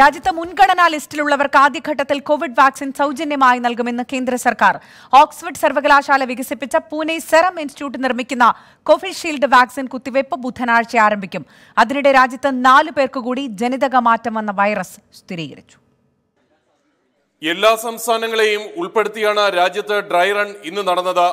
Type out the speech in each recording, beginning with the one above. രാജ്യത്തെ മുൻഗണനാ ലിസ്റ്റിലുള്ളവർക്ക് ആദ്യഘട്ടത്തിൽ കോവിഡ് വാക്സിൻ സൗജന്യമായി നൽകുമെന്ന് കേന്ദ്ര സർക്കാർ. ഓക്സ്ഫോർഡ് സർവകലാശാല വികസിപ്പിച്ച പൂനെ സെറം ഇൻസ്റ്റിറ്റ്യൂട്ട് നിർമ്മിക്കുന്ന കോവിഷീൽഡ് വാക്സിൻ കുത്തിവയ്പ് ബുധനാഴ്ച ആരംഭിക്കും. അതിനിടെ രാജ്യത്ത് 4 പേർക്ക് കൂടി ജനിതക മാറ്റം വന്ന വൈറസ് സ്ഥിരീകരിച്ചു. എല്ലാ സംസ്ഥാനങ്ങളെയും ഉൾപ്പെടുത്തിയാണ് രാജ്യത്ത് ഡ്രൈ റൺ ഇന്ന് നടന്നത്.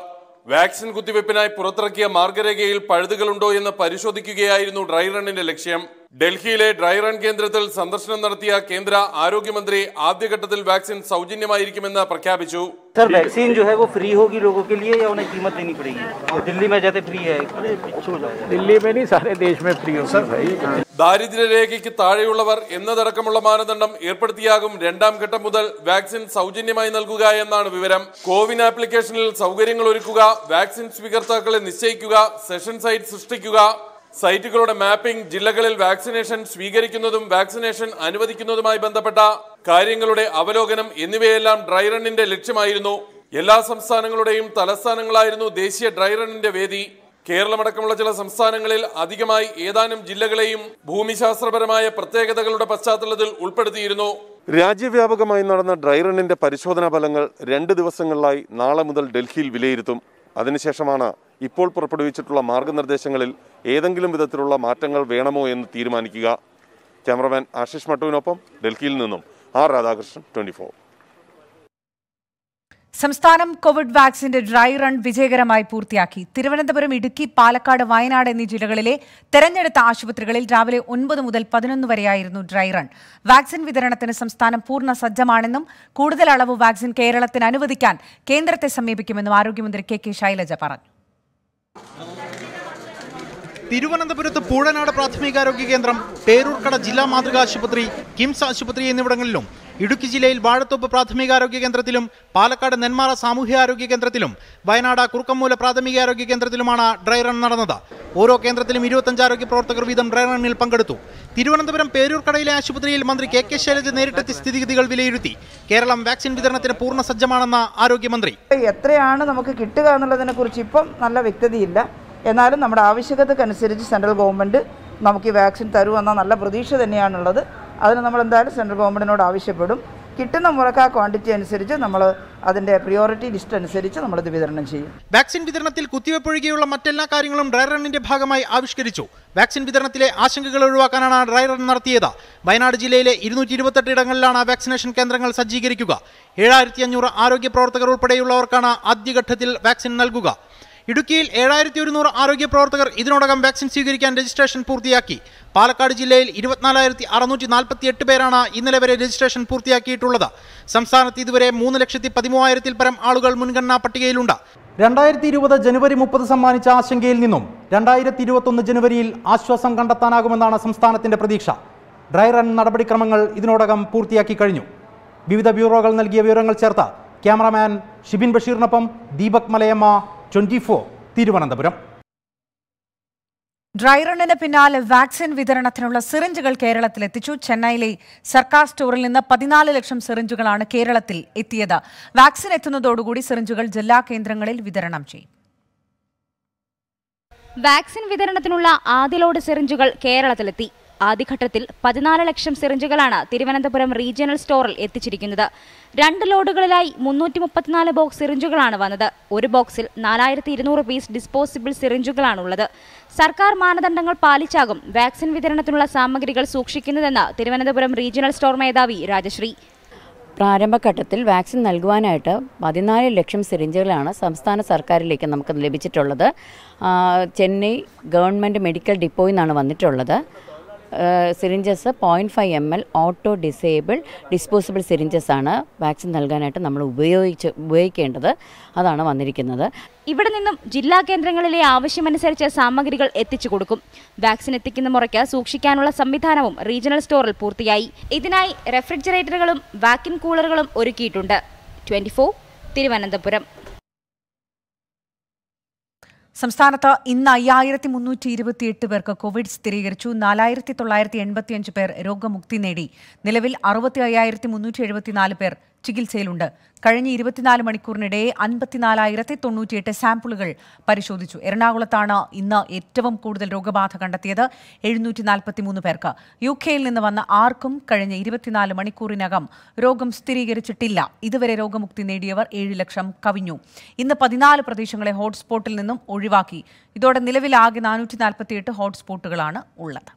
വാക്സിൻ കുത്തിവയ്പിനായി പുറത്തിറക്കിയ മാർഗരേഖയിൽ പഴുതുകളുണ്ടോ എന്ന് പരിശോധിക്കുകയായിരുന്നു ഡ്രൈ റണ്ണിന്റെ ലക്ഷ്യം. ഡൽഹിയിലെ ഡ്രൈ റൺ കേന്ദ്രത്തിൽ സന്ദർശനം നടത്തിയ കേന്ദ്ര ആരോഗ്യമന്ത്രി ആദ്യഘട്ടത്തിൽ വാക്സിൻ സൗജന്യമായിരിക്കുമെന്ന് പ്രഖ്യാപിച്ചു. सर वैक्सीन जो है वो फ्री होगी लोगों के लिए या उन्हें कीमत देनी पड़ेगी? दिल्ली में जाते फ्री है, दिल्ली में नहीं सारे देश में फ्री हो सर भाई. ദാരിദ്ര്യരേഖയ്ക്ക് താഴെയുള്ളവർ എന്നതടക്കമുള്ള മാനദണ്ഡം ഏർപ്പെടുത്തിയാകും രണ്ടാം ഘട്ടം മുതൽ വാക്സിൻ സൗജന്യമായി നൽകുക എന്നാണ് വിവരം. കോവിൻ ആപ്ലിക്കേഷനിൽ സൗകര്യങ്ങൾ ഒരുക്കുക, വാക്സിൻ സ്വീകർത്താക്കളെ നിശ്ചയിക്കുക, സെഷൻ സൈറ്റ് സൃഷ്ടിക്കുക, സൈറ്റുകളുടെ മാപ്പിംഗ്, ജില്ലകളിൽ വാക്സിനേഷൻ സ്വീകരിക്കുന്നതും വാക്സിനേഷൻ അനുവദിക്കുന്നതുമായി ബന്ധപ്പെട്ട കാര്യങ്ങളുടെ അവലോകനം എന്നിവയെല്ലാം ഡ്രൈ റണ്ണിന്റെ ലക്ഷ്യമായിരുന്നു. എല്ലാ സംസ്ഥാനങ്ങളുടെയും തലസ്ഥാനങ്ങളായിരുന്നു ദേശീയ ഡ്രൈ റണ്ണിന്റെ വേദി. കേരളമടക്കമുള്ള ചില സംസ്ഥാനങ്ങളിൽ അധികമായി ഏതാനും ജില്ലകളെയും ഭൂമിശാസ്ത്രപരമായ പ്രത്യേകതകളുടെ പശ്ചാത്തലത്തിൽ ഉൾപ്പെടുത്തിയിരുന്നു. രാജ്യവ്യാപകമായി നടന്ന ഡ്രൈ റണ്ണിന്റെ പരിശോധനാ ഫലങ്ങൾ 2 ദിവസങ്ങളിലായി നാളെ മുതൽ ഡൽഹിയിൽ വിലയിരുത്തും. അതിനുശേഷമാണ് ഇപ്പോൾ പുറപ്പെടുവിച്ചിട്ടുള്ള മാർഗനിർദ്ദേശങ്ങളിൽ ഏതെങ്കിലും വിധത്തിലുള്ള മാറ്റങ്ങൾ വേണമോ എന്ന് തീരുമാനിക്കുക. ക്യാമറമാൻ ആശിഷ് മട്ടുവിനൊപ്പം ഡൽഹിയിൽ നിന്നും ആർ രാധാകൃഷ്ണൻ, 24. സംസ്ഥാനം കോവിഡ് വാക്സിന്റെ ഡ്രൈ റൺ വിജയകരമായി പൂർത്തിയാക്കി. തിരുവനന്തപുരം, ഇടുക്കി, പാലക്കാട്, വയനാട് എന്നീ ജില്ലകളിലെ തെരഞ്ഞെടുത്ത ആശുപത്രികളിൽ രാവിലെ 9 മുതൽ 11 വരെയായിരുന്നു ഡ്രൈ റൺ. വാക്സിൻ വിതരണത്തിന് സംസ്ഥാനം പൂർണ്ണ സജ്ജമാണെന്നും കൂടുതൽ അളവ് വാക്സിൻ കേരളത്തിന് അനുവദിക്കാൻ കേന്ദ്രത്തെ സമീപിക്കുമെന്നും ആരോഗ്യമന്ത്രി കെ ശൈലജ പറഞ്ഞു. തിരുവനന്തപുരത്ത് പൂഴനാട് പ്രാഥമികാരോഗ്യ കേന്ദ്രം, പേരൂർക്കട ജില്ലാ മാതൃകാ ആശുപത്രി, കിംസ് ആശുപത്രി എന്നിവിടങ്ങളിലും ഇടുക്കി ജില്ലയിൽ വാഴത്തോപ്പ് പ്രാഥമികാരോഗ്യ കേന്ദ്രത്തിലും പാലക്കാട് നെന്മാറ സാമൂഹ്യാരോഗ്യ കേന്ദ്രത്തിലും വയനാട് കുറുക്കമൂല പ്രാഥമികാരോഗ്യ കേന്ദ്രത്തിലുമാണ് ഡ്രൈ റൺ നടന്നത്. ഓരോ കേന്ദ്രത്തിലും 25 ആരോഗ്യ പ്രവർത്തകർ വീതം ഡ്രൈ റണ്ണിൽ പങ്കെടുത്തു. തിരുവനന്തപുരം പേരൂർക്കടയിലെ ആശുപത്രിയിൽ മന്ത്രി കെ ശൈലജ നേരിട്ടെത്തി സ്ഥിതിഗതികൾ വിലയിരുത്തി. കേരളം വാക്സിൻ വിതരണത്തിന് പൂർണ്ണ സജ്ജമാണെന്ന ആരോഗ്യമന്ത്രി. എത്രയാണ് നമുക്ക് കിട്ടുക എന്നുള്ളതിനെ കുറിച്ച് ഇപ്പം നല്ല വ്യക്തതയില്ല. എന്നാലും നമ്മുടെ ആവശ്യകതക്കനുസരിച്ച് സെൻട്രൽ ഗവൺമെൻറ് നമുക്ക് ഈ വാക്സിൻ തരുമെന്ന നല്ല പ്രതീക്ഷ തന്നെയാണുള്ളത്. അതിന് നമ്മളെന്തായാലും സെൻട്രൽ ഗവൺമെൻറ്റിനോട് ആവശ്യപ്പെടും. കിട്ടുന്ന മുറക്ക് ആ ക്വാണ്ടിറ്റി അനുസരിച്ച് നമ്മൾ അതിൻ്റെ പ്രിയോറിറ്റി ലിസ്റ്റ് അനുസരിച്ച് നമ്മളിത് വിതരണം ചെയ്യും. വാക്സിൻ വിതരണത്തിൽ കുത്തിവയ്പ് ഒഴികെയുള്ള മറ്റെല്ലാ കാര്യങ്ങളും ഡ്രൈ റണ്ണിന്റെ ഭാഗമായി ആവിഷ്കരിച്ചു. വാക്സിൻ വിതരണത്തിലെ ആശങ്കകൾ ഒഴിവാക്കാനാണ് ഡ്രൈ റൺ നടത്തിയത്. വയനാട് ജില്ലയിലെ 228 ഇടങ്ങളിലാണ് വാക്സിനേഷൻ കേന്ദ്രങ്ങൾ സജ്ജീകരിക്കുക. 7500 ആരോഗ്യ പ്രവർത്തകർ ഉൾപ്പെടെയുള്ളവർക്കാണ് ആദ്യഘട്ടത്തിൽ വാക്സിൻ നൽകുക. ഇടുക്കിയിൽ 7100 ആരോഗ്യ പ്രവർത്തകർ ഇതിനോടകം വാക്സിൻ സ്വീകരിക്കാൻ രജിസ്ട്രേഷൻ പൂർത്തിയാക്കി. പാലക്കാട് ജില്ലയിൽ 24,648 പേരാണ് ഇന്നലെ വരെ രജിസ്ട്രേഷൻ പൂർത്തിയാക്കിയിട്ടുള്ളത്. സംസ്ഥാനത്ത് ഇതുവരെ 3,13,000 പരം ആളുകൾ മുൻഗണനാ പട്ടികയിലുണ്ട്. 2020 ജനുവരി 30 സമ്മാനിച്ച ആശങ്കയിൽ നിന്നും 2021 ജനുവരിയിൽ ആശ്വാസം കണ്ടെത്താനാകുമെന്നാണ് സംസ്ഥാനത്തിന്റെ പ്രതീക്ഷ. ഡ്രൈ റൺ നടപടിക്രമങ്ങൾ ഇതിനോടകം പൂർത്തിയാക്കി കഴിഞ്ഞു. വിവിധ ബ്യൂറോകൾ നൽകിയ വിവരങ്ങൾ ചേർത്ത ക്യാമറാമാൻ ഷിബിൻ ബഷീറിനൊപ്പം ദീപക് മലയമ്മ, 24, തിരുവനന്തപുരം. ഡ്രൈ റണ്ണിന് പിന്നാലെ വാക്സിൻ വിതരണത്തിനുള്ള സിറിഞ്ചുകൾ കേരളത്തിലെത്തിച്ചു. ചെന്നൈയിലെ സർക്കാർ സ്റ്റോറിൽ നിന്ന് 14 ലക്ഷം സിറിഞ്ചുകളാണ് കേരളത്തിൽ എത്തിയത്. വാക്സിൻ എത്തുന്നതോടുകൂടി സിറിഞ്ചുകൾ ജില്ലാ കേന്ദ്രങ്ങളിൽ വിതരണം ചെയ്യും. വാക്സിൻ വിതരണത്തിനുള്ള ആദ്യ ലോഡ് സിറിഞ്ചുകൾ കേരളത്തിലെത്തി. ആദ്യഘട്ടത്തിൽ 14 ലക്ഷം സിറിഞ്ചുകളാണ് തിരുവനന്തപുരം റീജിയണൽ സ്റ്റോറിൽ എത്തിച്ചിരിക്കുന്നത്. 2 ലോഡുകളിലായി 334 ബോക്സ് സിറിഞ്ചുകളാണ് വന്നത്. ഒരു ബോക്സിൽ 4200 പീസ് ഡിസ്പോസിബിൾ സിറിഞ്ചുകളാണുള്ളത്. സർക്കാർ മാനദണ്ഡങ്ങൾ പാലിച്ചാകും വാക്സിൻ വിതരണത്തിനുള്ള സാമഗ്രികൾ സൂക്ഷിക്കുന്നതെന്ന് തിരുവനന്തപുരം റീജിയണൽ സ്റ്റോർ മേധാവി രാജശ്രീ. പ്രാരംഭഘട്ടത്തിൽ വാക്സിൻ നൽകുവാനായിട്ട് 14 ലക്ഷം സിറിഞ്ചുകളാണ് സംസ്ഥാന സർക്കാരിലേക്ക് നമുക്ക് ലഭിച്ചിട്ടുള്ളത്. ചെന്നൈ ഗവൺമെൻറ് മെഡിക്കൽ ഡിപ്പോയിൽ നിന്നാണ് വന്നിട്ടുള്ളത്. Syringes 0.5 ml auto disable disposable സിറിഞ്ചസാണ് വാക്സിൻ നൽകാനായിട്ട് നമ്മൾ ഉപയോഗിക്കേണ്ടത്. അതാണ് വന്നിരിക്കുന്നത്. ഇവിടെ നിന്നും ജില്ലാ കേന്ദ്രങ്ങളിലെ ആവശ്യമനുസരിച്ച് സാമഗ്രികൾ എത്തിച്ചു കൊടുക്കും. വാക്സിൻ എത്തിക്കുന്ന മുറയ്ക്ക് സൂക്ഷിക്കാനുള്ള സംവിധാനവും റീജിയണൽ സ്റ്റോറിൽ പൂർത്തിയായി. ഇതിനായി റെഫ്രിജറേറ്ററുകളും വാക്യൂം കൂളറുകളും ഒരുക്കിയിട്ടുണ്ട്. 24, തിരുവനന്തപുരം. സംസ്ഥാനത്ത് ഇന്ന് 5328 പേർക്ക് കോവിഡ് സ്ഥിരീകരിച്ചു 4985 പേർ രോഗമുക്തി നേടി നിലവിൽ 65374 പേർ ചികിത്സയിലുണ്ട് കഴിഞ്ഞ 24 മണിക്കൂറിനിടെ 54098 സാമ്പിളുകൾ പരിശോധിച്ചു എറണാകുളത്താണ് ഇന്ന് ഏറ്റവും കൂടുതൽ രോഗബാധ കണ്ടെത്തിയത് 743 പേർക്ക് യുകെയിൽ നിന്ന് വന്ന ആർക്കും കഴിഞ്ഞ 24 മണിക്കൂറിനകം രോഗം സ്ഥിരീകരിച്ചിട്ടില്ല ഇതുവരെ രോഗമുക്തി നേടിയവർ 7 ലക്ഷം കവിഞ്ഞു ഇന്ന് 14 പ്രദേശങ്ങളെ ഹോട്ട്സ്പോട്ടിൽ നിന്നും ഒഴിവാക്കി ഇതോടെ നിലവിൽ ആകെ 448 ഹോട്ട്സ്പോട്ടുകളാണ് ഉള്ളത്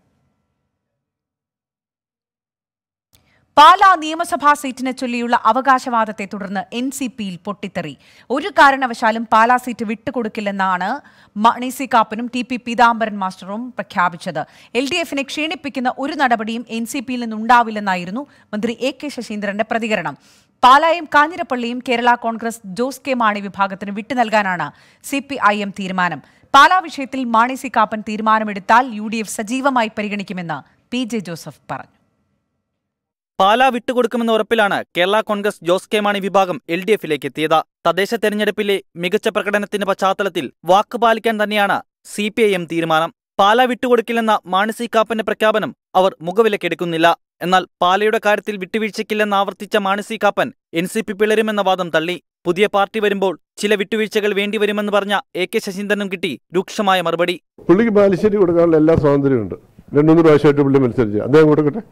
പാലാ നിയമസഭാ സീറ്റിനെ ചൊല്ലിയുള്ള അവകാശവാദത്തെ തുടർന്ന് എൻസിപിയിൽ പൊട്ടിത്തെറി ഒരു കാരണവശാലും പാലാ സീറ്റ് വിട്ടുകൊടുക്കില്ലെന്നാണ് മണി സി കാപ്പനും ടി പി പീതാംബരൻ മാസ്റ്ററും പ്രഖ്യാപിച്ചത് എൽഡിഎഫിനെ ക്ഷീണിപ്പിക്കുന്ന ഒരു നടപടിയും എൻസിപിയിൽ നിന്നുണ്ടാവില്ലെന്നായിരുന്നു മന്ത്രി എ കെ ശശീന്ദ്രന്റെ പ്രതികരണം പാലായും കാഞ്ഞിരപ്പള്ളിയും കേരള കോൺഗ്രസ് ജോസ് കെ മാണി വിഭാഗത്തിന് വിട്ടു നൽകാനാണ് സിപിഐഎം തീരുമാനം പാലാ വിഷയത്തിൽ മാണി സി കാപ്പൻ തീരുമാനമെടുത്താൽ യുഡിഎഫ് സജീവമായി പരിഗണിക്കുമെന്ന് പി ജെ ജോസഫ് പറഞ്ഞു പാലാ വിട്ടുകൊടുക്കുമെന്ന ഉറപ്പിലാണ് കേരള കോൺഗ്രസ് ജോസ് കെ മാണി വിഭാഗം എൽഡിഎഫിലേക്ക് എത്തിയത് തദ്ദേശ തെരഞ്ഞെടുപ്പിലെ മികച്ച പ്രകടനത്തിന്റെ പശ്ചാത്തലത്തിൽ വാക്ക് പാലിക്കാൻ തന്നെയാണ് സിപിഐഎം തീരുമാനം പാലാ വിട്ടുകൊടുക്കില്ലെന്ന മാണി സി കാപ്പന്റെ പ്രഖ്യാപനം അവർ മുഖവിലക്കെടുക്കുന്നില്ല എന്നാൽ പാലയുടെ കാര്യത്തിൽ വിട്ടുവീഴ്ചയ്ക്കില്ലെന്ന് ആവർത്തിച്ച മാണി സി കാപ്പൻ എൻസിപി പിളരുമെന്ന വാദം തള്ളി പുതിയ പാർട്ടി വരുമ്പോൾ ചില വിട്ടുവീഴ്ചകൾ വേണ്ടിവരുമെന്ന് പറഞ്ഞ എ കെ ശശീന്ദ്രനും കിട്ടി രൂക്ഷമായ മറുപടി പുള്ളിക്ക് ബാലിശ്ശേരി കൊടുക്കാനുള്ള എല്ലാ സ്വാതന്ത്ര്യമുണ്ട് രണ്ടുമൂന്ന് പ്രാവശ്യമായിട്ട് പുള്ളി മത്സരിച്ചു അദ്ദേഹം കൊടുക്കട്ടെ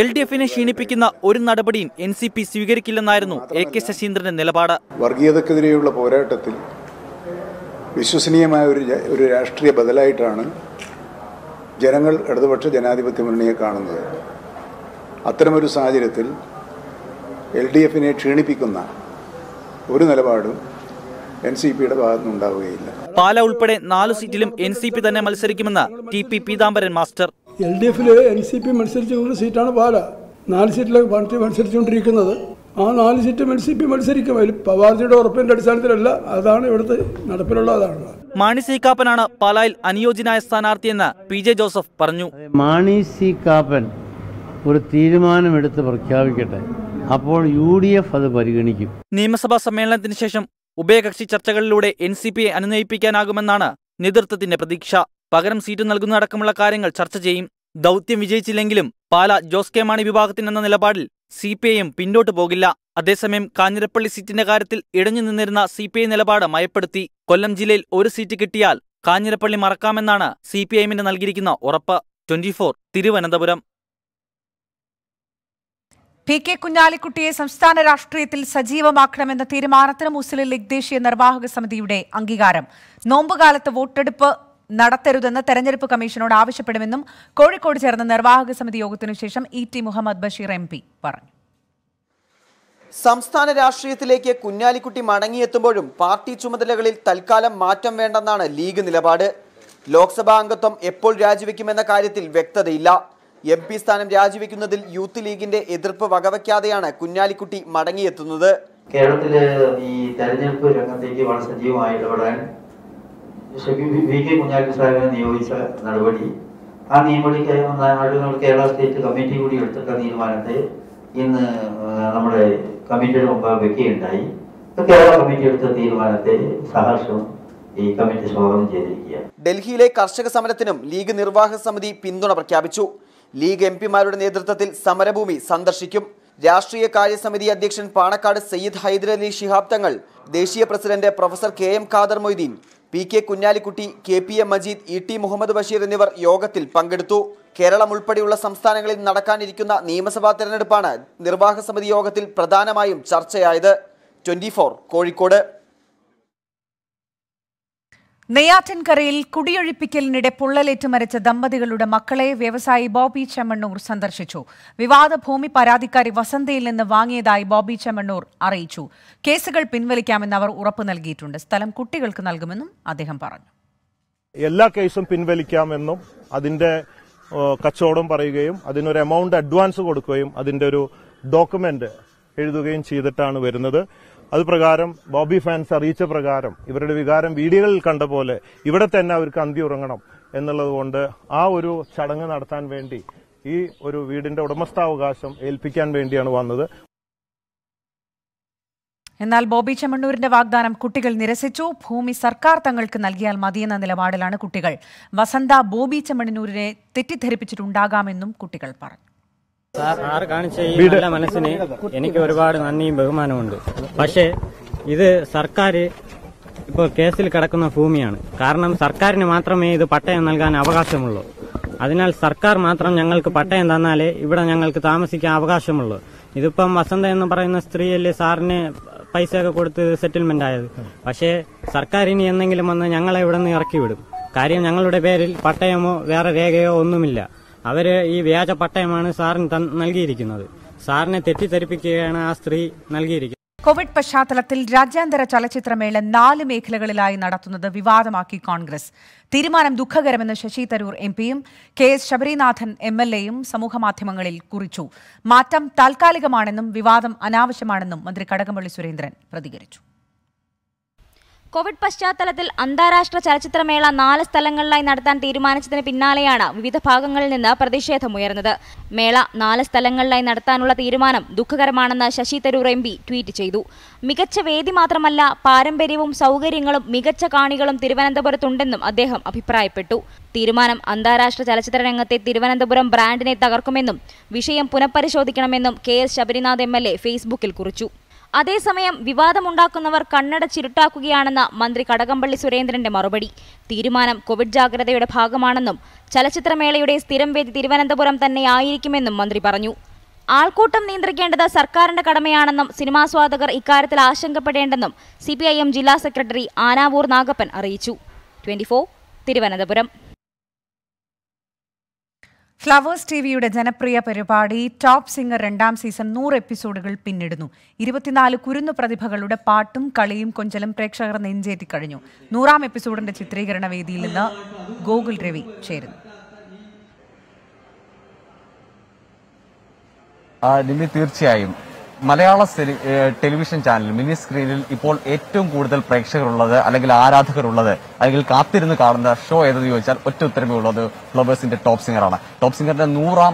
എൽ ഡി എഫിനെ ക്ഷീണിപ്പിക്കുന്ന ഒരു നടപടിയും എൻ സി പി സ്വീകരിക്കില്ലെന്നായിരുന്നു എ കെ ശശീന്ദ്രന്റെ നിലപാട് വർഗീയതക്കെതിരെയുള്ള പോരാട്ടത്തിൽ വിശ്വസനീയമായ ഒരു രാഷ്ട്രീയ ബദലായിട്ടാണ് ജനങ്ങൾ ഇടതുപക്ഷ ജനാധിപത്യ മുന്നണിയെ കാണുന്നത് അത്തരമൊരു സാഹചര്യത്തിൽ എൽ ഡി എഫിനെ ക്ഷീണിപ്പിക്കുന്ന ഒരു നിലപാടും എൻ സി പിയുടെ ഭാഗത്തുനിന്നുണ്ടാവുകയില്ല പാല ഉൾപ്പെടെ 4 സീറ്റിലും എൻ സി പി തന്നെ മത്സരിക്കുമെന്ന് T P Peethambaran master L D എഫിൽ എൻ സി പി മത്സരിച്ചുകൊണ്ടുള്ള സീറ്റാണ് പാല 4 സീറ്റിലേക്ക് പാർട്ടി മത്സരിച്ചുകൊണ്ടിരിക്കുന്നത് ആ 4 സീറ്റും എൻ സി പി മത്സരിക്കും അതിൽ പാർട്ടിയുടെ ഉറപ്പിന്റെ അടിസ്ഥാനത്തിലല്ല അതാണ് ഇവിടുത്തെ നടപ്പിലുള്ളതാണ് മാണി സി കാപ്പനാണ് പാലായിൽ അനുയോജ്യനായ സ്ഥാനാർത്ഥിയെന്ന് പി ജെ ജോസഫ് പറഞ്ഞു മാണി സി കാപ്പൻ ഒരു തീരുമാനമെടുത്ത് പ്രഖ്യാപിക്കട്ടെ അപ്പോൾ യു ഡി എഫ് അത് പരിഗണിക്കും നിയമസഭാ സമ്മേളനത്തിന് ശേഷം ഉഭയകക്ഷി ചർച്ചകളിലൂടെ എൻ സി പിയെ അനുനയിപ്പിക്കാനാകുമെന്നാണ് നേതൃത്വത്തിന്റെ പ്രതീക്ഷ പകരം സീറ്റ് നൽകുന്നതടക്കമുള്ള കാര്യങ്ങൾ ചർച്ച ചെയ്യും ദൗത്യം വിജയിച്ചില്ലെങ്കിലും പാല ജോസ് കെ മാണി വിഭാഗത്തിനെന്ന നിലപാടിൽ സി പി ഐ എം പിന്നോട്ടു പോകില്ല അതേസമയം കാഞ്ഞിരപ്പള്ളി സീറ്റിന്റെ കാര്യത്തിൽ ഇടഞ്ഞു നിന്നിരുന്ന സി പി ഐ നിലപാട് മയപ്പെടുത്തി കൊല്ലം ജില്ലയിൽ ഒരു സീറ്റ് കിട്ടിയാൽ കാഞ്ഞിരപ്പള്ളി മറക്കാമെന്നാണ് സി പി ഐ എമ്മിന് നൽകിയിരിക്കുന്ന ഉറപ്പ് 24 തിരുവനന്തപുരം പി കെ കുഞ്ഞാലിക്കുട്ടിയെ സംസ്ഥാന രാഷ്ട്രീയത്തിൽ സജീവമാക്കണമെന്ന തീരുമാനത്തിന് മുസ്ലിം ലീഗ് ദേശീയ നിർവാഹക സമിതിയുടെ അംഗീകാരം നോമ്പുകാലത്ത് വോട്ടെടുപ്പ് നടത്തരുതെന്ന് തെരഞ്ഞെടുപ്പ് കമ്മീഷനോട് ആവശ്യപ്പെടുമെന്നും കോഴിക്കോട് ചേർന്ന നിർവാഹക സമിതി യോഗത്തിനു ശേഷം E T Muhammad Basheer M P പറഞ്ഞു സംസ്ഥാന രാഷ്ട്രീയത്തിലേക്ക് കുഞ്ഞാലിക്കുട്ടി മടങ്ങിയെത്തുമ്പോഴും പാർട്ടി ചുമതലകളിൽ തൽക്കാലം മാറ്റം വേണ്ടെന്നാണ് ലീഗ് നിലപാട് ലോക്സഭാ അംഗത്വം എപ്പോൾ രാജിവെക്കുമെന്ന കാര്യത്തിൽ വ്യക്തതയില്ല എം പി സ്ഥാനം രാജിവെക്കുന്നതിൽ യൂത്ത് ലീഗിന്റെ എതിർപ്പ് വകവയ്ക്കാതെയാണ് കുഞ്ഞാലിക്കുട്ടി മടങ്ങിയെത്തുന്നത് കേരളത്തിലെ ഈ തെരഞ്ഞെടുപ്പ് രംഗത്തേക്ക് വളരെ സജീവമായി ഇടപെടാൻ വി കെ കുഞ്ഞാലിക്കുട്ടി സാഹിബിനെ നിയോഗിച്ച നടപടി ആ നിയമപടിക്കായി നാടുകൾ കേരള സ്റ്റേറ്റ് കമ്മിറ്റി കൂടി എടുത്തിട്ട തീരുമാനത്തെ ഇന്ന് നമ്മുടെ കമ്മിറ്റിയുടെ മുമ്പ് വെക്കുകയുണ്ടായി കേരള കമ്മിറ്റി എടുത്ത തീരുമാനത്തെ സഹർഷവും ഈ കമ്മിറ്റി സ്വാഗതം ചെയ്തിരിക്കുക ഡൽഹിയിലെ കർഷക സമരത്തിനും ലീഗ് നിർവാഹക സമിതി പിന്തുണ പ്രഖ്യാപിച്ചു ലീഗ് എം പിമാരുടെ നേതൃത്വത്തിൽ സമരഭൂമി സന്ദർശിക്കും രാഷ്ട്രീയ കാര്യസമിതി അധ്യക്ഷൻ പാണക്കാട് സയ്യിദ് ഹൈദരലി ശിഹാബ് തങ്ങൾ ദേശീയ president professor K M Khader Moideen P K Kunhalikutty K P M Majeed E T Muhammad Basheer എന്നിവർ യോഗത്തിൽ പങ്കെടുത്തു കേരളം ഉൾപ്പെടെയുള്ള സംസ്ഥാനങ്ങളിൽ നടക്കാനിരിക്കുന്ന നിയമസഭാ തെരഞ്ഞെടുപ്പാണ് നിർവാഹക സമിതി യോഗത്തിൽ പ്രധാനമായും ചർച്ചയായത് 24 കോഴിക്കോട് നെയ്യാറ്റിൻകരയിൽ കുടിയൊഴിപ്പിക്കലിനിടെ പൊള്ളലേറ്റ് മരിച്ച ദമ്പതികളുടെ മക്കളെ വ്യവസായി ബോബി ചെമ്മണ്ണൂർ സന്ദർശിച്ചു വിവാദ ഭൂമി പരാതിക്കാരി വസന്തയിൽ നിന്ന് വാങ്ങിയതായി ബോബി ചെമ്മണ്ണൂർ അറിയിച്ചു കേസുകൾ പിൻവലിക്കാമെന്ന് അവർ ഉറപ്പ് നൽകിയിട്ടുണ്ട് സ്ഥലം കുട്ടികൾക്ക് നൽകുമെന്നും അദ്ദേഹം പറഞ്ഞു എല്ലാ കേസും പിൻവലിക്കാമെന്നും അതിന്റെ കച്ചവടം പറയുകയും അതിനൊരു എമൗണ്ട് അഡ്വാൻസ് കൊടുക്കുകയും അതിന്റെ ഒരു ഡോക്യുമെന്റ് എഴുതുകയും ചെയ്തിട്ടാണ് വരുന്നത് അത് പ്രകാരം ബോബി ഫാൻസ് അറിയിച്ച പ്രകാരം ഇവരുടെ വികാരം വീഡിയോകളിൽ കണ്ട പോലെ ഇവിടെ തന്നെ അവർക്ക് അന്തി ഉറങ്ങണം എന്നുള്ളത് കൊണ്ട് ആ ഒരു ചടങ്ങ് നടത്താൻ വേണ്ടി ഈ ഒരു വീടിന്റെ ഉടമസ്ഥാവകാശം ഏൽപ്പിക്കാൻ വേണ്ടിയാണ് വന്നത് എന്നാൽ ബോബി ചെമ്മണ്ണൂരിന്റെ വാഗ്ദാനം കുട്ടികൾ നിരസിച്ചു. ഭൂമി സർക്കാർ തങ്ങൾക്ക് നൽകിയാൽ മതിയെന്ന നിലപാടിലാണ് കുട്ടികൾ. വസന്ത ബോബി ചെമ്മണ്ണൂരിനെ തെറ്റിദ്ധരിപ്പിച്ചിട്ടുണ്ടാകാമെന്നും കുട്ടികൾ പറഞ്ഞു. സാർ കാണിച്ച ഈ നല്ല മനസ്സിന് എനിക്ക് ഒരുപാട് നന്ദിയും ബഹുമാനമുണ്ട്. പക്ഷേ ഇത് സർക്കാർ ഇപ്പോൾ കേസിൽ കിടക്കുന്ന ഭൂമിയാണ്. കാരണം സർക്കാരിന് മാത്രമേ ഇത് പട്ടയം നൽകാൻ അവകാശമുള്ളൂ. അതിനാൽ സർക്കാർ മാത്രം ഞങ്ങൾക്ക് പട്ടയം തന്നാലേ ഇവിടെ ഞങ്ങൾക്ക് താമസിക്കാൻ അവകാശമുള്ളൂ. ഇതിപ്പം വസന്ത എന്ന് പറയുന്ന സ്ത്രീയല്ലേ സാറിന് പൈസയൊക്കെ കൊടുത്ത് സെറ്റിൽമെന്റ് ആയത്. പക്ഷേ സർക്കാർ ഇനി എന്തെങ്കിലും വന്ന് ഞങ്ങളെ ഇവിടെ നിന്ന് ഇറക്കി വിടും. കാര്യം ഞങ്ങളുടെ പേരിൽ പട്ടയമോ വേറെ രേഖയോ ഒന്നുമില്ല. അവര് ഈ വ്യാജ പട്ടയമാണ് സാറിന് നൽകിയിരിക്കുന്നത്. സാറിനെ തെറ്റിദ്ധരിപ്പിക്കുകയാണ് ആ സ്ത്രീ നൽകിയിരിക്കുന്നത്. കോവിഡ് പശ്ചാത്തലത്തിൽ രാജ്യാന്തര ചലച്ചിത്രമേള 4 മേഖലകളിലായി നടത്തുന്നത് വിവാദമാക്കി കോൺഗ്രസ്. തീരുമാനം ദുഃഖകരമെന്ന് ശശി തരൂർ എംപിയും കെ എസ് ശബരിനാഥൻ എംഎൽഎയും സമൂഹമാധ്യമങ്ങളിൽ കുറിച്ചു. മാറ്റം താൽക്കാലികമാണെന്നും വിവാദം അനാവശ്യമാണെന്നും മന്ത്രി കടകംപള്ളി സുരേന്ദ്രൻ പ്രതികരിച്ചു. കോവിഡ് പശ്ചാത്തലത്തിൽ അന്താരാഷ്ട്ര ചലച്ചിത്രമേള 4 സ്ഥലങ്ങളിലായി നടത്താൻ തീരുമാനിച്ചതിന് പിന്നാലെയാണ് വിവിധ ഭാഗങ്ങളിൽ നിന്ന് പ്രതിഷേധമുയർന്നത്. മേള 4 സ്ഥലങ്ങളിലായി നടത്താനുള്ള തീരുമാനം ദുഃഖകരമാണെന്ന് Shashi Tharoor M P tweet ചെയ്തു. മികച്ച വേദി മാത്രമല്ല, പാരമ്പര്യവും സൗകര്യങ്ങളും മികച്ച കാണികളും തിരുവനന്തപുരത്തുണ്ടെന്നും അദ്ദേഹം അഭിപ്രായപ്പെട്ടു. തീരുമാനം അന്താരാഷ്ട്ര ചലച്ചിത്ര രംഗത്തെ തിരുവനന്തപുരം ബ്രാൻഡിനെ തകർക്കുമെന്നും വിഷയം പുനഃപരിശോധിക്കണമെന്നും കെ എസ് ശബരിനാഥ് എംഎൽഎ ഫേസ്ബുക്കിൽ കുറിച്ചു. അതേസമയം വിവാദമുണ്ടാക്കുന്നവർ കണ്ണട ചിരുട്ടാക്കുകയാണെന്ന മന്ത്രി കടകംപള്ളി സുരേന്ദ്രന്റെ മറുപടി, തീരുമാനം കോവിഡ് ജാഗ്രതയുടെ ഭാഗമാണെന്നും ചലച്ചിത്രമേളയുടെ സ്ഥിരം വേദി തിരുവനന്തപുരം തന്നെയായിരിക്കുമെന്നും മന്ത്രി പറഞ്ഞു. ആൾക്കൂട്ടം നിയന്ത്രിക്കേണ്ടത് സർക്കാരിന്റെ കടമയാണെന്നും സിനിമാസ്വാദകർ ഇക്കാര്യത്തിൽ ആശങ്കപ്പെടേണ്ടെന്നും സിപിഐഎം ജില്ലാ സെക്രട്ടറി ആനാവൂർ നാഗപ്പൻ അറിയിച്ചു. 24 തിരുവനന്തപുരം. ഫ്ലവേഴ്സ് ടിവിയുടെ ജനപ്രിയ പരിപാടി ടോപ്പ് സിംഗർ 2ാം സീസൺ 100 എപ്പിസോഡുകൾ പിന്നിടുന്നു. 24 കുരുന്നു പ്രതിഭകളുടെ പാട്ടും കളിയും കൊഞ്ചലും പ്രേക്ഷകർ നെഞ്ചേറ്റി കഴിഞ്ഞു. 100ാം എപ്പിസോഡിന്റെ ചിത്രീകരണ വേദിയിൽ നിന്ന് ഗോകുൽ രവി ചേരുന്നു. തീർച്ചയായും മലയാള ടെലിവിഷൻ ചാനൽ മിനി സ്ക്രീനിൽ ഇപ്പോൾ ഏറ്റവും കൂടുതൽ പ്രേക്ഷകരുള്ളത്, അല്ലെങ്കിൽ ആരാധകരുള്ളത്, അല്ലെങ്കിൽ കാത്തിരുന്ന് കാണുന്ന ഷോ ഏതെന്ന് ചോദിച്ചാൽ ഒറ്റ ഉത്തരമേ ഉള്ളത്, ഫ്ലവേഴ്സിന്റെ ടോപ്പ് സിംഗറാണ്. ടോപ്പ് സിംഗറിന്റെ 100ാം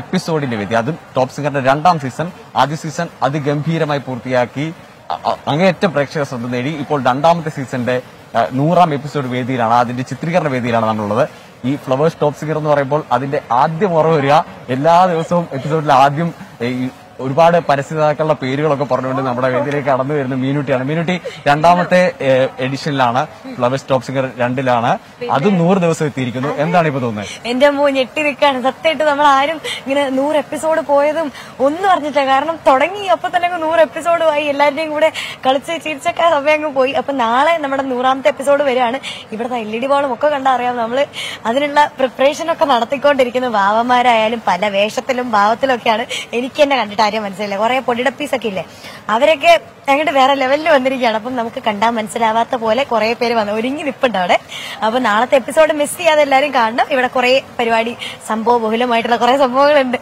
എപ്പിസോഡിന്റെ വേദി, അതും ടോപ്പ് സിംഗറിന്റെ 2ാം സീസൺ. ആദ്യ സീസൺ അതിഗംഭീരമായി പൂർത്തിയാക്കി അങ്ങേയറ്റം പ്രേക്ഷക ശ്രദ്ധ നേടി. ഇപ്പോൾ 2ാമത്തെ സീസണിന്റെ 100ാം എപ്പിസോഡ് വേദിയിലാണ്, അതിന്റെ ചിത്രീകരണ വേദിയിലാണ് നമ്മളുള്ളത്. ഈ ഫ്ലവേഴ്സ് ടോപ്പ് സിംഗർ എന്ന് പറയുമ്പോൾ അതിന്റെ ആദ്യം ഓർമ്മ വരിക, എല്ലാ ദിവസവും എപ്പിസോഡിൽ ആദ്യം ഒരുപാട് പരസ്യതാക്കളുടെ പേരുകളൊക്കെ പറഞ്ഞുകൊണ്ട് നമ്മുടെ വേദിയിലേക്ക് കടന്നു വരുന്ന മീനുട്ടിയാണ്. മീനുട്ടി 2ാമത്തെ എഡിഷനിലാണ്, ഫ്ലവേഴ്സ് ടോപ്പ് സിംഗർ 2ലാണ്. അത് 100 ദിവസം എത്തിയിരിക്കുന്നു. എന്താണ് ഇപ്പൊ തോന്നുന്നത്? എന്റെ അമ്മ ഞെട്ടി നിൽക്കാണ്. സത്യമായിട്ട് നമ്മൾ ആരും ഇങ്ങനെ 100 എപ്പിസോഡ് പോയതും ഒന്നും അറിഞ്ഞില്ല. കാരണം തുടങ്ങി അപ്പൊ തന്നെ 100 എപ്പിസോഡുമായി എല്ലാവരുടെയും കൂടെ കളിച്ച് ചിരിച്ചൊക്കെ സമയം പോയി. അപ്പൊ നാളെ നമ്മുടെ 100ാമത്തെ എപ്പിസോഡ് വരികയാണ്. ഇവിടുത്തെ LED ബോളും ഒക്കെ കണ്ടറിയാം. നമ്മള് അതിനുള്ള പ്രിപ്പറേഷൻ ഒക്കെ നടത്തിക്കൊണ്ടിരിക്കുന്നു. ഭാവന്മാരായാലും പല വേഷത്തിലും ഭാവത്തിലും ഒക്കെയാണ്. എനിക്ക് തന്നെ കണ്ടിട്ട് മനസ്സിലായില്ല. കുറെ പൊടിയുടെ പീസൊക്കെ ഇല്ലേ, അവരൊക്കെ അങ്ങോട്ട് വേറെ ലെവലിൽ വന്നിരിക്കുകയാണ്. അപ്പം നമുക്ക് കണ്ടാൽ മനസ്സിലാവാത്ത പോലെ കുറെ പേര് വന്നു ഒരുങ്ങി നിൽപ്പുണ്ട് അവിടെ. അപ്പൊ നാളത്തെ എപ്പിസോഡ് മിസ് ചെയ്യാതെ എല്ലാവരും കാണണം. ഇവിടെ കുറെ പരിപാടി, സംഭവ ബഹുലമായിട്ടുള്ള കുറെ സംഭവങ്ങളുണ്ട്.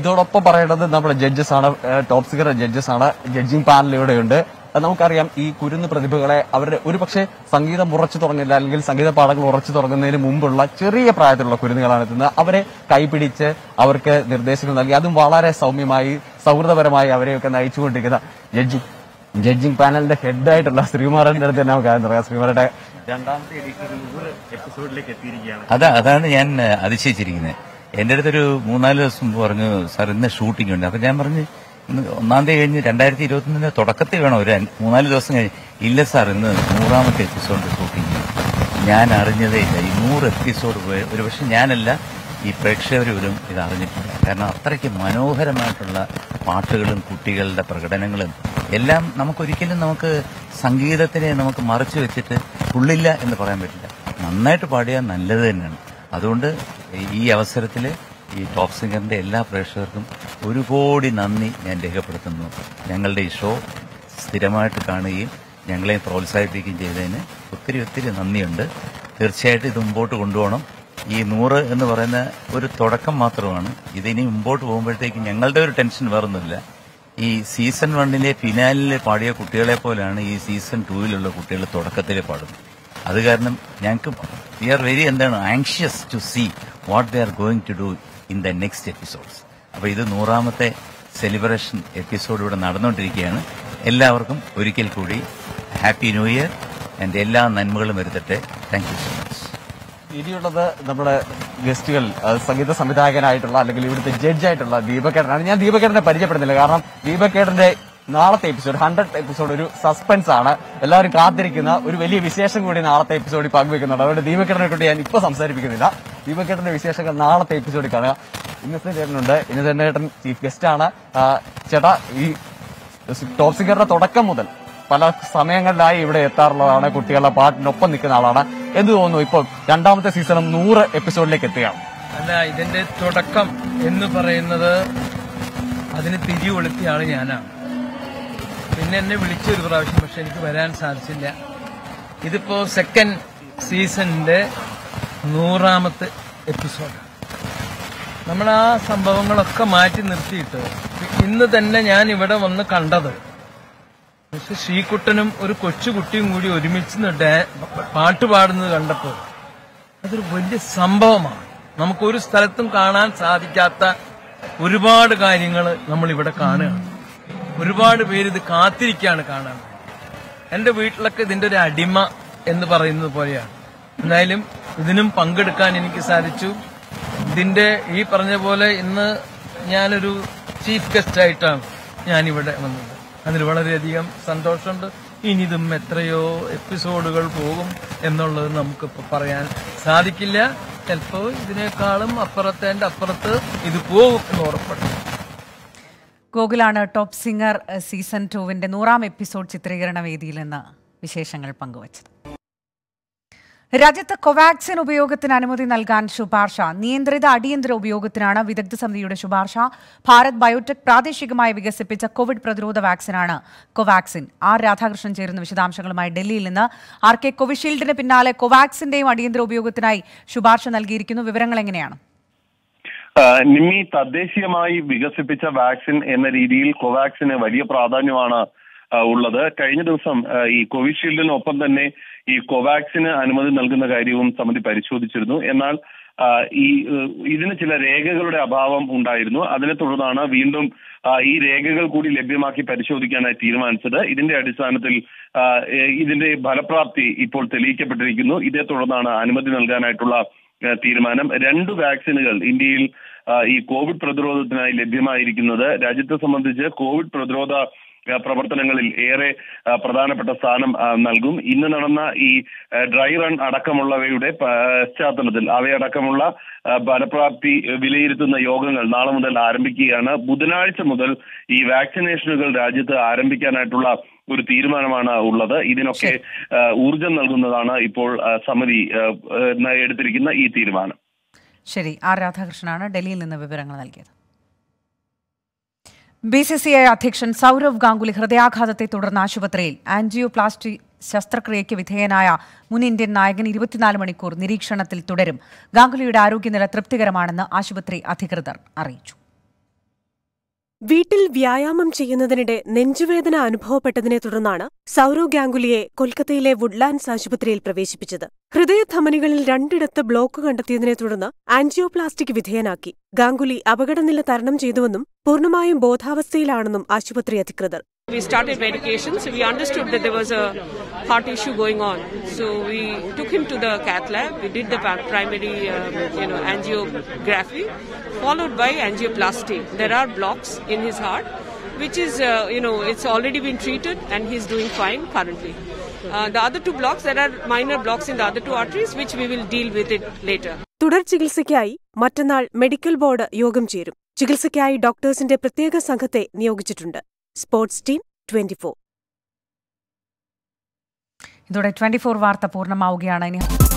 ഇതോടൊപ്പം പറയേണ്ടത് നമ്മുടെ ജഡ്ജസ് ആണ്, ടോപ്പ് സിംഗർ ജഡ്ജസ് ആണ്. ജഡ്ജിംഗ് പാനൽ ഇവിടെയുണ്ട്. നമുക്കറിയാം ഈ കുരുന്ന് പ്രതിഭകളെ അവരുടെ ഒരുപക്ഷെ സംഗീതം ഉറച്ചു തുടങ്ങില്ല, അല്ലെങ്കിൽ സംഗീത പാഠങ്ങൾ ഉറച്ചു തുടങ്ങുന്നതിന് മുമ്പുള്ള ചെറിയ പ്രായത്തിലുള്ള കുരുന്നുകളാണ് എത്തുന്നത്. അവരെ കൈപിടിച്ച് അവർക്ക് നിർദ്ദേശങ്ങൾ നൽകി, അതും വളരെ സൗമ്യമായി സൗഹൃദപരമായി അവരെയൊക്കെ നയിച്ചുകൊണ്ടിരിക്കുന്ന ജഡ്ജിംഗ് പാനലിന്റെ ഹെഡായിട്ടുള്ള ശ്രീമാറിന്റെ അടുത്ത് തന്നെ നമുക്കറിയാം. ശ്രീമാരുടെ 2ാമത്തെ എഡിഷൻ 100 എപ്പിസോഡിലേക്ക് എത്തിയിരിക്കുകയാണ്. അതാണ് ഞാൻ അതിശയിച്ചിരിക്കുന്നത്. എന്റെ അടുത്തൊരു 3-4 ദിവസം പറഞ്ഞു, സാർ ഇന്ന് ഷൂട്ടിംഗ് ഉണ്ട്. അപ്പൊ ഞാൻ പറഞ്ഞു 1-ആം തീയതി കഴിഞ്ഞ് 2021 തുടക്കത്തിൽ വേണം, ഒരു 3-4 ദിവസം കഴിഞ്ഞ്. ഇല്ല സാർ, ഇന്ന് 100ാമത്തെ എപ്പിസോഡ് ഷൂട്ടിംഗ്. ഞാൻ അറിഞ്ഞതേ ഇല്ല. ഈ 100 എപ്പിസോഡ് ഒരു പക്ഷെ ഞാനല്ല, ഈ പ്രേക്ഷകരും ഇത് അറിഞ്ഞിട്ടില്ല. കാരണം അത്രയ്ക്ക് മനോഹരമായിട്ടുള്ള പാട്ടുകളും കുട്ടികളുടെ പ്രകടനങ്ങളും എല്ലാം നമുക്കൊരിക്കലും സംഗീതത്തിനെ മറച്ചു വെച്ചിട്ട് ഉള്ളില്ല എന്ന് പറയാൻ പറ്റില്ല. നന്നായിട്ട് പാടിയാൽ നല്ലത് തന്നെയാണ്. അതുകൊണ്ട് ഈ അവസരത്തിൽ ഈ ടോപ്പ് സിംഗറിന്റെ എല്ലാ പ്രേക്ഷകർക്കും 1 കോടി നന്ദി ഞാൻ രേഖപ്പെടുത്തുന്നു. ഞങ്ങളുടെ ഈ ഷോ സ്ഥിരമായിട്ട് കാണുകയും ഞങ്ങളെ പ്രോത്സാഹിപ്പിക്കുകയും ചെയ്തതിന് ഒത്തിരി ഒത്തിരി നന്ദിയുണ്ട്. തീർച്ചയായിട്ടും ഇത് മുമ്പോട്ട് കൊണ്ടുപോകണം. ഈ 100 എന്ന് പറയുന്ന ഒരു തുടക്കം മാത്രമാണ്. ഇതിനി മുമ്പോട്ട് പോകുമ്പോഴത്തേക്കും ഞങ്ങളുടെ ഒരു ടെൻഷൻ വേറൊന്നുമില്ല. ഈ സീസൺ 1-ലെ ഫിനാലിലെ പാടിയ കുട്ടികളെ പോലെയാണ് ഈ സീസൺ 2-ലുള്ള കുട്ടികൾ തുടക്കത്തിലെ പാടുന്നത്. അത് കാരണം ഞങ്ങൾക്ക് we are very anxious to see what they are going to do in the next episodes. അപ്പോൾ ഇത് 100ാമത്തെ സെലിബ്രേഷൻ എപ്പിസോഡ് ഇവിടെ നടന്നുകൊണ്ടിരിക്കുകയാണ്. എല്ലാവർക്കും ഒരിക്കൽ കൂടി ഹാപ്പി ന്യൂ ഇയർ ആൻഡ് എല്ലാ നന്മകളും വരുത്തട്ടെ. Thank you so much. ഇനിയുള്ളത് നമ്മുടെ ഗസ്റ്റുകൾ സംഗീത സംവിധായകനായിട്ടുള്ള അല്ലെങ്കിൽ ഇവിടുത്തെ ജഡ്ജായിട്ടുള്ള ദീപകേട്ടനാണ്. ഞാൻ ദീപകേട്ടനെ പരിചയപ്പെടുന്നില്ല, കാരണം ദീപകേട്ടന്റെ നാളത്തെ എപ്പിസോഡ് 100 എപ്പിസോഡ് ഒരു സസ്പെൻസ് ആണ്. എല്ലാവരും കാത്തിരിക്കുന്ന ഒരു വലിയ വിശേഷം കൂടി നാളത്തെ എപ്പിസോഡിൽ പങ്കുവെക്കുന്നുണ്ട്. അതുകൊണ്ട് ദീപകേട്ടനെ കൊണ്ട് ഞാൻ ഇപ്പൊ സംസാരിപ്പിക്കുന്നില്ല. ദീപകേട്ടന്റെ വിശേഷങ്ങൾ നാളത്തെ എപ്പിസോഡിൽ കാണുക. ഇന്നസെന്റ് ചേട്ടനുണ്ട്. ഇന്നസെന്റ് ചേട്ടൻ ചീഫ് ഗസ്റ്റ് ആണ്. ചേട്ടാ, ഈ ടോപ് സിംഗറിന്റെ തുടക്കം മുതൽ പല സമയങ്ങളിലായി ഇവിടെ എത്താറുള്ളതാണ്, കുട്ടികളുടെ പാട്ടിനൊപ്പം നിൽക്കുന്ന ആളാണ്. എന്ത് തോന്നുന്നു, ഇപ്പൊ രണ്ടാമത്തെ സീസണും 100 എപ്പിസോഡിലേക്ക് എത്തുകയാണ്? അല്ല, ഇതിന്റെ തുടക്കം എന്ന് പറയുന്നത് അതിന് തിരികൊളുത്തിയ ആള് ഞാനാണ്. പിന്നെ എന്നെ വിളിച്ചൊരു പ്രാവശ്യം, പക്ഷെ എനിക്ക് വരാൻ സാധിച്ചില്ല. ഇതിപ്പോ സെക്കൻഡ് സീസണിന്റെ 100-ാമത്തെ എപ്പിസോഡാണ്. നമ്മൾ ആ സംഭവങ്ങളൊക്കെ മാറ്റി നിർത്തിയിട്ട് ഇന്ന് തന്നെ ഞാൻ ഇവിടെ വന്ന് കണ്ടത് പക്ഷെ ശ്രീകുട്ടനും ഒരു കൊച്ചുകുട്ടിയും കൂടി ഒരുമിച്ച് പാട്ട് പാടുന്നത് കണ്ടപ്പോൾ അതൊരു വലിയ സംഭവമാണ്. നമുക്കൊരു സ്ഥലത്തും കാണാൻ സാധിക്കാത്ത ഒരുപാട് കാര്യങ്ങൾ നമ്മളിവിടെ കാണുകയാണ്. ഒരുപാട് പേര് ഇത് കാത്തിരിക്കുകയാണ് കാണാൻ. എന്റെ വീട്ടിലൊക്കെ ഇതിന്റെ ഒരു അടിമ എന്ന് പറയുന്നത് പോലെയാണ്. എന്തായാലും ഇതിനും പങ്കെടുക്കാൻ എനിക്ക് സാധിച്ചു. ഇതിന്റെ ഈ പറഞ്ഞ പോലെ ഇന്ന് ഞാനൊരു ചീഫ് ഗസ്റ്റ് ആയിട്ടാണ് ഞാനിവിടെ വന്നത്. അതിൽ വളരെയധികം സന്തോഷമുണ്ട്. ഇനിതും എത്രയോ എപ്പിസോഡുകൾ പോകും എന്നുള്ളത് നമുക്കിപ്പോ പറയാൻ സാധിക്കില്ല. ചിലപ്പോ ഇതിനേക്കാളും അപ്പുറത്ത് ഇത് പോകും എന്ന് ഉറപ്പുണ്ട്. ഗോകുലാണ് ടോപ്പ് സിംഗർ സീസൺ 2ന്റെ 100-ാം എപ്പിസോഡ് ചിത്രീകരണ വേദിയിൽ നിന്ന് വിശേഷങ്ങൾ പങ്കുവച്ചത്. രാജ്യത്ത് കോവാക്സിൻ ഉപയോഗത്തിന് അനുമതി നൽകാൻ ശുപാർശ. നിയന്ത്രിത അടിയന്തര ഉപയോഗത്തിനാണ് വിദഗ്ധ സമിതിയുടെ ശുപാർശ. ഭാരത് ബയോടെക് പ്രാദേശികമായി വികസിപ്പിച്ച കോവിഡ് പ്രതിരോധ വാക്സിനാണ് കോവാക്സിൻ. ആർ രാധാകൃഷ്ണൻ ചേരുന്ന വിശദാംശങ്ങളുമായി ഡൽഹിയിൽ നിന്ന്. ആർ കെ, കോവിഷീൽഡിന് പിന്നാലെ കോവാക്സിന്റെയും അടിയന്തര ഉപയോഗത്തിനായി ശുപാർശ നൽകിയിരിക്കുന്നു. വിവരങ്ങൾ എങ്ങനെയാണ്? നിമി, തദ്ദേശീയമായി വികസിപ്പിച്ച വാക്സിൻ എന്ന രീതിയിൽ കോവാക്സിന് വലിയ പ്രാധാന്യമാണ് ഉള്ളത്. കഴിഞ്ഞ ദിവസം ഈ കോവിഷീൽഡിനൊപ്പം തന്നെ ഈ കോവാക്സിന് അനുമതി നൽകുന്ന കാര്യവും സമിതി പരിശോധിച്ചിരുന്നു. എന്നാൽ ഇതിന് ചില രേഖകളുടെ അഭാവം ഉണ്ടായിരുന്നു. അതിനെ തുടർന്നാണ് വീണ്ടും ഈ രേഖകൾ കൂടി ലഭ്യമാക്കി പരിശോധിക്കാനായി തീരുമാനിച്ചത്. ഇതിന്റെ അടിസ്ഥാനത്തിൽ ഇതിന്റെ ഫലപ്രാപ്തി ഇപ്പോൾ തെളിയിക്കപ്പെട്ടിരിക്കുന്നു. ഇതേ തുടർന്നാണ് അനുമതി നൽകാനായിട്ടുള്ള തീരുമാനം. 2 വാക്സിനുകൾ ഇന്ത്യയിൽ ഈ കോവിഡ് പ്രതിരോധത്തിനായി ലഭ്യമായിരിക്കുന്നത് രാജ്യത്തെ സംബന്ധിച്ച് കോവിഡ് പ്രതിരോധ പ്രവർത്തനങ്ങളിൽ ഏറെ പ്രധാനപ്പെട്ട സ്ഥാനം നൽകും. ഇന്ന് നടന്ന ഈ ഡ്രൈ റൺ അടക്കമുള്ളവയുടെ പശ്ചാത്തലത്തിൽ അവയടക്കമുള്ള ഫലപ്രാപ്തി വിലയിരുത്തുന്ന യോഗങ്ങൾ നാളെ മുതൽ ആരംഭിക്കുകയാണ്. ബുധനാഴ്ച മുതൽ ഈ വാക്സിനേഷനുകൾ രാജ്യത്ത് ആരംഭിക്കാനായിട്ടുള്ള ഒരു തീരുമാനമാണ് ഉള്ളത്. ഇതിനൊക്കെ ഊർജം നൽകുന്നതാണ് ഇപ്പോൾ സമിതി എടുത്തിരിക്കുന്ന ഈ തീരുമാനം. ശരി, ആർ രാധാകൃഷ്ണനാണ് ഡൽഹിയിൽ നിന്ന് വിവരങ്ങൾ നൽകിയത്. BCCI അധ്യക്ഷൻ സൗരവ് ഗാംഗുലി ഹൃദയാഘാതത്തെ തുടർന്ന് ആശുപത്രിയിൽ. ആൻജിയോപ്ലാസ്റ്റി ശസ്ത്രക്രിയയ്ക്ക് വിധേയനായ മുൻ ഇന്ത്യൻ നായകൻ 24 മണിക്കൂർ നിരീക്ഷണത്തിൽ തുടരും. ഗാംഗുലിയുടെ ആരോഗ്യനില തൃപ്തികരമാണെന്ന് ആശുപത്രി അധികൃതർ അറിയിച്ചു. വീട്ടിൽ വ്യായാമം ചെയ്യുന്നതിനിടെ നെഞ്ചുവേദന അനുഭവപ്പെട്ടതിനെ തുടർന്നാണ് സൗരവ് ഗാംഗുലിയെ കൊൽക്കത്തയിലെ വുഡ്ലാൻഡ്സ് ആശുപത്രിയിൽ പ്രവേശിപ്പിച്ചത്. ഹൃദയധമനികളിൽ 2ഇടത്ത് ബ്ലോക്ക് കണ്ടെത്തിയതിനെ തുടർന്ന് ആൻജിയോപ്ലാസ്റ്റിക്ക് വിധേയനാക്കി. ഗാംഗുലി അപകടനില തരണം ചെയ്തുവെന്നും പൂർണ്ണമായും ബോധാവസ്ഥയിലാണെന്നും ആശുപത്രി അധികൃതർ. We started medication, so we understood that there was a heart issue going on. So we took him to the cath lab. We did the primary, angiography, followed by angioplasty. There are blocks in his heart, which is, it's already been treated, and he's doing fine currently. The other 2 blocks, there are minor blocks in the other 2 arteries, which we will deal with it later. തുടർ ചികിത്സയ്ക്കായി മറ്റന്നാൾ medical board യോഗം ചേരും. ചികിത്സയ്ക്കായി ഡോക്ടേഴ്സിന്റെ പ്രത്യേക സംഘത്തെ നിയോഗിച്ചിട്ടുണ്ട്. Sports team 24. ഇതോടെ 24 വാർത്ത പൂർണ്ണമാവുകയാണ്.